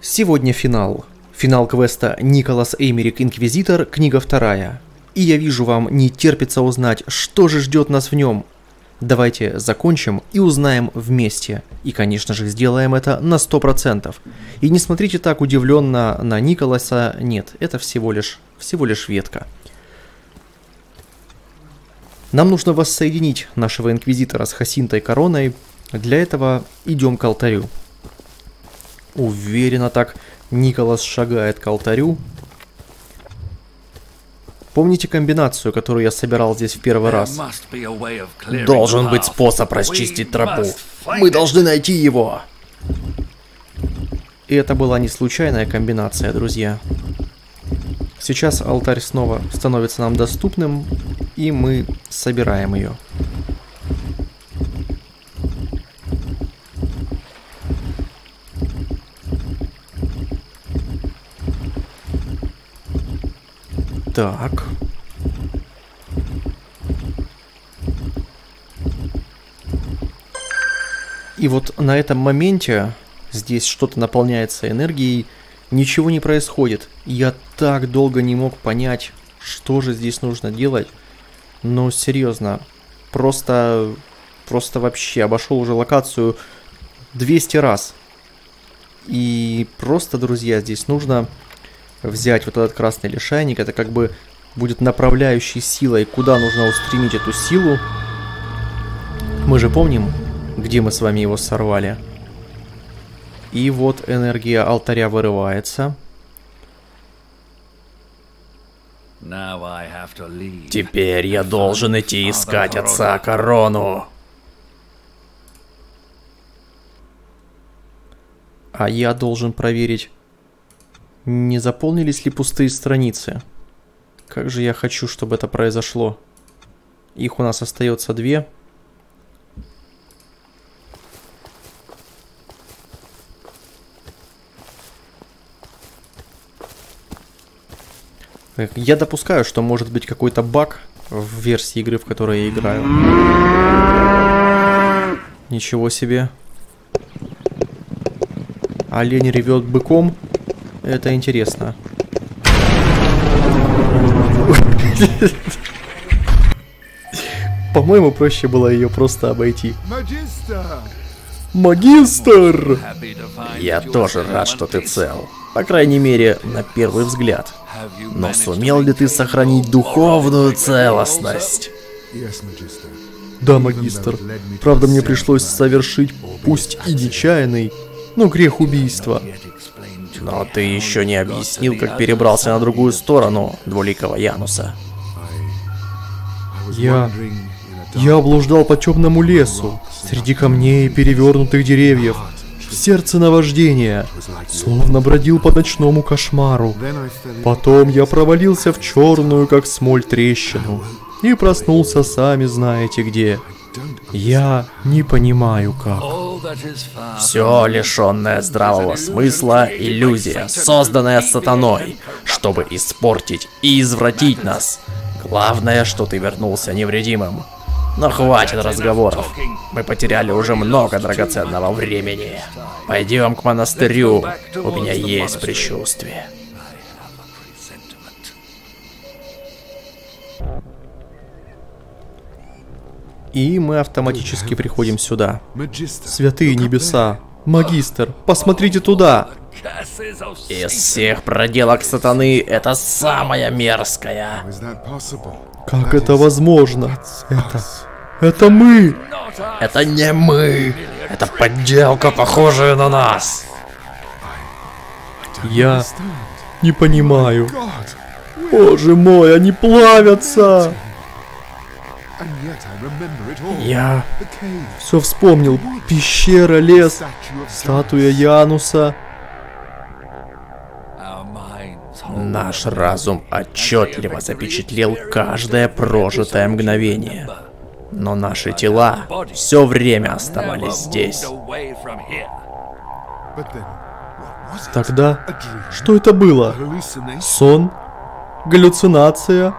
Сегодня финал. Финал квеста «Николас Эймерик, Инквизитор», книга 2. И я вижу, вам не терпится узнать, что же ждет нас в нем. Давайте закончим и узнаем вместе. И, конечно же, сделаем это на 100%. И не смотрите так удивленно на Николаса. Нет, это всего лишь ветка. Нам нужно воссоединить нашего инквизитора с Хасинтой Короной. Для этого идем к алтарю. Уверенно так Николас шагает к алтарю. Помните комбинацию, которую я собирал здесь в первый раз? Должен быть способ расчистить тропу. Мы должны найти его. И это была не случайная комбинация, друзья. Сейчас алтарь снова становится нам доступным, и мы собираем ее. Так. И вот на этом моменте здесь что-то наполняется энергией, ничего не происходит. Я так долго не мог понять, что же здесь нужно делать. Но серьезно, просто вообще обошел уже локацию 200 раз. И просто, друзья, здесь нужно взять вот этот красный лишайник, это как бы будет направляющей силой, куда нужно устремить эту силу. Мы же помним, где мы с вами его сорвали. И вот энергия алтаря вырывается. Теперь я должен идти искать отца Корону. А я должен проверить, не заполнились ли пустые страницы. Как же я хочу, чтобы это произошло. Их у нас остается 2. Я допускаю, что может быть какой-то баг в версии игры, в которой я играю. Ничего себе. Олень ревет быком. Это интересно. По-моему, проще было ее просто обойти. Магистр! Я тоже рад, что ты цел. По крайней мере, на первый взгляд. Но сумел ли ты сохранить духовную целостность? Да, магистр. Правда, мне пришлось совершить, пусть и нечаянный, но грех убийства. Но ты еще не объяснил, как перебрался на другую сторону двуликого Януса. Я блуждал по темному лесу, среди камней и перевернутых деревьев, в сердце наваждения, словно бродил по ночному кошмару. Потом я провалился в черную, как смоль, трещину и проснулся сами знаете где. Я не понимаю как. Все лишенное здравого смысла — иллюзия, созданная сатаной, чтобы испортить и извратить нас. Главное, что ты вернулся невредимым. Но хватит разговоров. Мы потеряли уже много драгоценного времени. Пойдем к монастырю. У меня есть предчувствие. И мы автоматически приходим сюда. Святые небеса! Магистр, посмотрите туда! Из всех проделок сатаны это самая мерзкая. Как это возможно? Это мы! Это не мы! Это подделка, похожая на нас! Я не понимаю. Боже мой, они плавятся! Я все вспомнил. Пещера, лес, статуя Януса. Наш разум отчетливо запечатлел каждое прожитое мгновение. Но наши тела все время оставались здесь. Тогда что это было? Сон? Галлюцинация?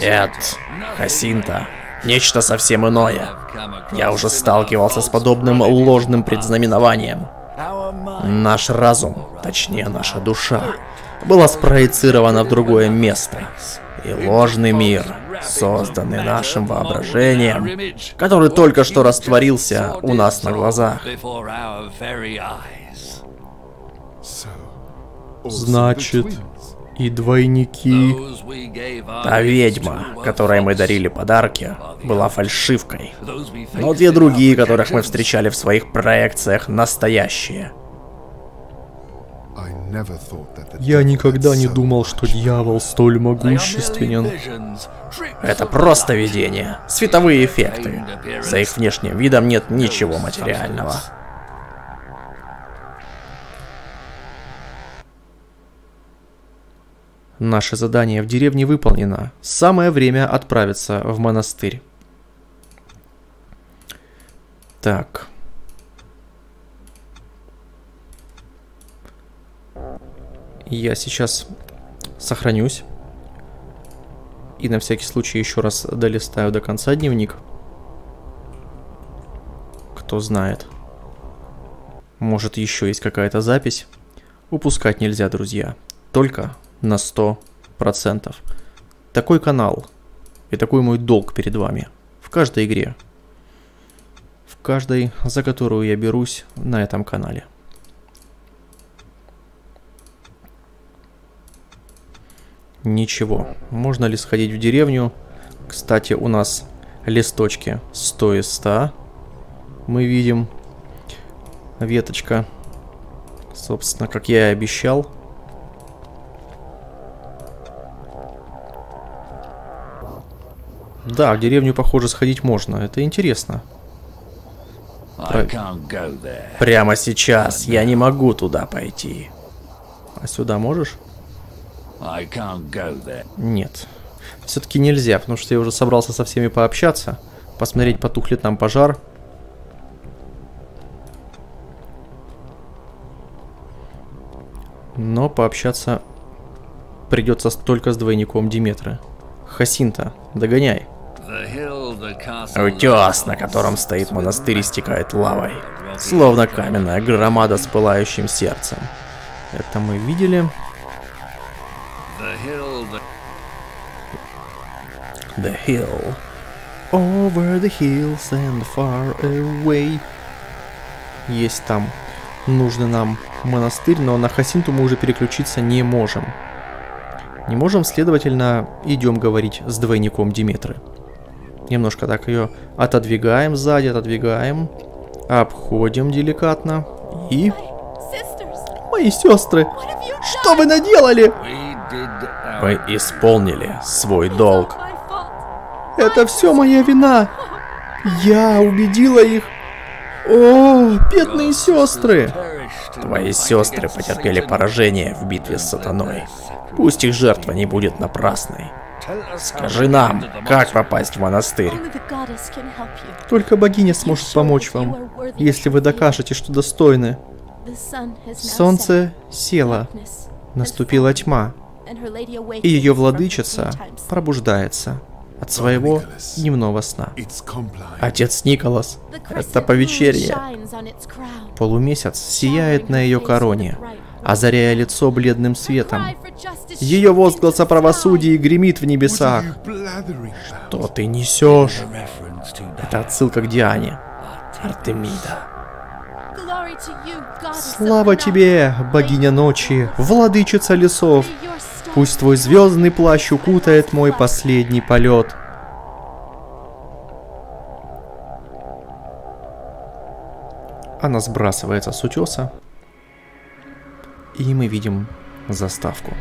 Нет, Хасинта. Нечто совсем иное. Я уже сталкивался с подобным ложным предзнаменованием. Наш разум, точнее наша душа, была спроецирована в другое место. И ложный мир, созданный нашим воображением, который только что растворился у нас на глазах. Значит, и двойники... Та ведьма, которой мы дарили подарки, была фальшивкой. Но две другие, которых мы встречали в своих проекциях, настоящие. Я никогда не думал, что дьявол столь могущественен. Это просто видение, световые эффекты. За их внешним видом нет ничего материального. Наше задание в деревне выполнено. Самое время отправиться в монастырь. Так. Я сейчас сохранюсь. И на всякий случай еще раз долистаю до конца дневник. Кто знает. Может, еще есть какая-то запись. Упускать нельзя, друзья. Только... на 100%. Такой канал и такой мой долг перед вами. В каждой игре. В каждой, за которую я берусь на этом канале. Ничего. Можно ли сходить в деревню? Кстати, у нас листочки 100 из 100. Мы видим веточка. Собственно, как я и обещал. Да, в деревню, похоже, сходить можно. Это интересно. Прямо сейчас я не могу туда пойти. А сюда можешь? Нет. Все-таки нельзя, потому что я уже собрался со всеми пообщаться. Посмотреть, потухнет нам пожар. Но пообщаться придется только с двойником Диметры. Хасинта, догоняй. Утес, на котором стоит монастырь, истекает лавой, словно каменная громада с пылающим сердцем. Это мы видели. The hill. Over the hills and far away. Есть там нужный нам монастырь, но на Хасинту мы уже переключиться не можем. Не можем, следовательно, идем говорить с двойником Диметры. Немножко так ее отодвигаем сзади, отодвигаем, обходим деликатно и... Мои сестры, что вы наделали? Мы исполнили свой долг. Это все моя вина. Я убедила их. О, бедные сестры. Твои сестры потерпели поражение в битве с сатаной. Пусть их жертва не будет напрасной. Скажи нам, как попасть в монастырь? Только богиня сможет помочь вам, если вы докажете, что достойны. Солнце село, наступила тьма, и ее владычица пробуждается от своего дневного сна. Отец Николас, это повечерье. Полумесяц сияет на ее короне, озаряя лицо бледным светом. Ее возглас о правосудии гремит в небесах. Что ты несешь? Это отсылка к Диане. Артемида. Слава тебе, богиня ночи, владычица лесов. Пусть твой звездный плащ укутает мой последний полет. Она сбрасывается с утеса. И мы видим заставку.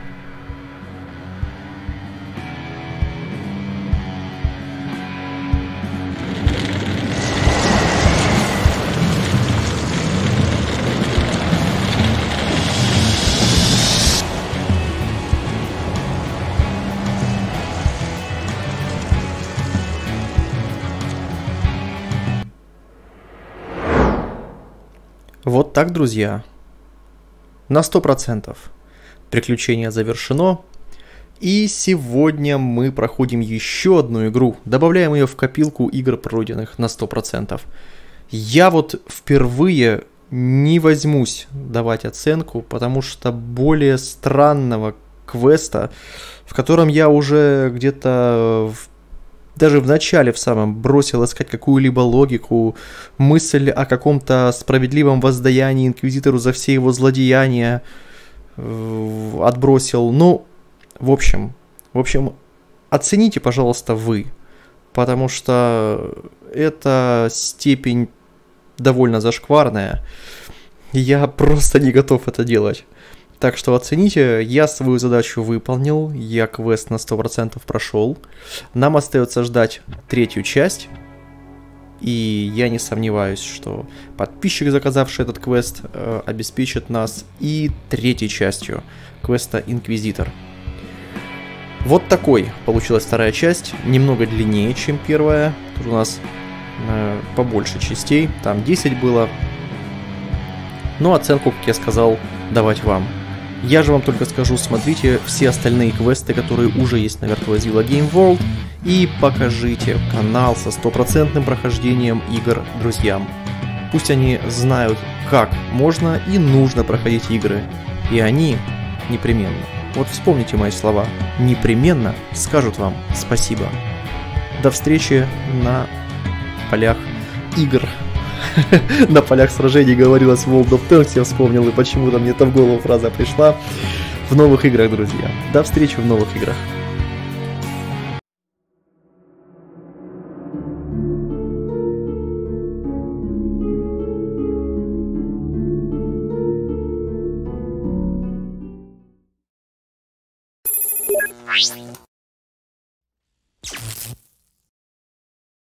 Вот так, друзья. На 100%. Приключение завершено. И сегодня мы проходим еще одну игру, добавляем ее в копилку игр, пройденных на 100%. Я вот впервые не возьмусь давать оценку, потому что более странного квеста, в котором я уже где-то даже в начале в самом бросил искать какую-либо логику, мысль о каком-то справедливом воздаянии инквизитору за все его злодеяния отбросил. Ну, в общем, оцените, пожалуйста, вы, потому что эта степень довольно зашкварная. Я просто не готов это делать. Так что оцените, я свою задачу выполнил, я квест на 100% прошел. Нам остается ждать третью часть. И я не сомневаюсь, что подписчик, заказавший этот квест, обеспечит нас и третьей частью квеста «Инквизитор». Вот такой получилась вторая часть, немного длиннее, чем первая. Тут у нас побольше частей, там 10 было. Но оценку, как я сказал, давать вам. Я же вам только скажу, смотрите все остальные квесты, которые уже есть на Virtuozila Game World, и покажите канал со стопроцентным прохождением игр друзьям. Пусть они знают, как можно и нужно проходить игры, и они непременно, вот вспомните мои слова, непременно скажут вам спасибо. До встречи на полях игр. На полях сражений говорилось World of Tanks, я вспомнил, и почему-то мне там в голову фраза пришла. В новых играх, друзья. До встречи в новых играх.